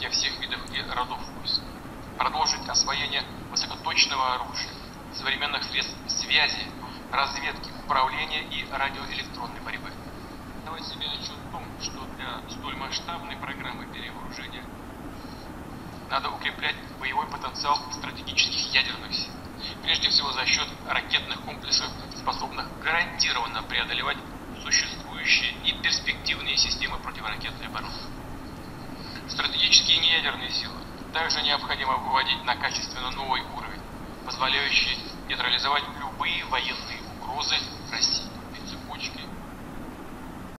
развития всех видов и родов войск, продолжить освоение высокоточного оружия, современных средств связи, разведки, управления и радиоэлектронной борьбы. Давать себе отчет в том, что для столь масштабной программы перевооружения надо укреплять боевой потенциал стратегических ядерных сил, прежде всего за счет ракетных комплексов, способных гарантированно преодолевать существующие и перспективные системы противоракетной обороны. Стратегические неядерные силы также необходимо выводить на качественно новый уровень, позволяющий нейтрализовать любые военные